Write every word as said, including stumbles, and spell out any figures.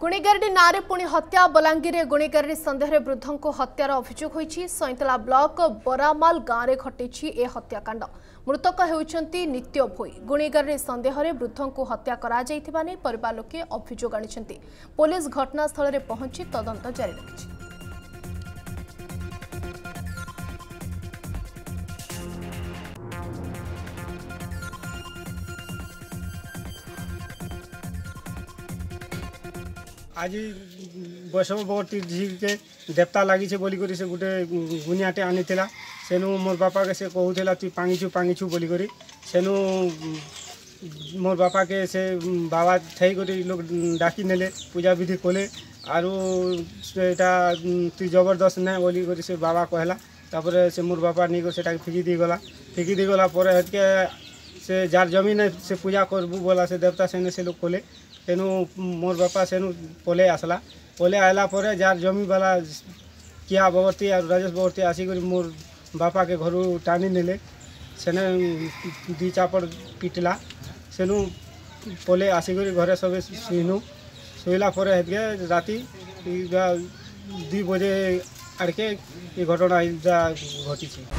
गुणेगारेडी नारे पुणी हत्या बलांगीर गुणेगारेडी सन्देह वृद्धों को हत्यार अभियोग होईछि। सैंतला ब्लॉक बरामाल गाँव में घटी ए हत्याकांड। मृतक होइछन्ती नित्य भोई। गुणेगारेडी सन्देह वृद्धों को हत्या कराଯାଇଥିବା नै परिवार लोके अभियोग आनिछन्ती। पुलिस घटनास्थल में पहुंची तदंत जारी रखिछि। आज वैष्णववर्ती झी के देवता लगी से बोली करी से गोटे गुनियाटे आनी सेनु मोर बापा के से कहूला तु पांगीचु पांगीचु बोली करी सेनु मोर बापा के से बाबा ठई करी लोग डाकी नेले पूजा विधि कले आरो एटा तु जबरदस्त ना बोली करी से बाबा कहला। तापर से मोर बापा नहीं कर फेंकी दी गला। फेंकी दी गला पर के से जार जमीन से पूजा करबू बोला से देवता सेने से लोग कले। तेनु मोर बापा सेनु पले आसला। पले आला पर जार जमी वाला किया बवर्ती और राजेश बवर्ती आसिक मोर बापा के घर टाणी नेले। सेने दी चापड़ पिटला। सेनु पले आसिक घरे सबे सुइनु। सोइला पर हेतके राति दुई बजे आड़के घटना घटी।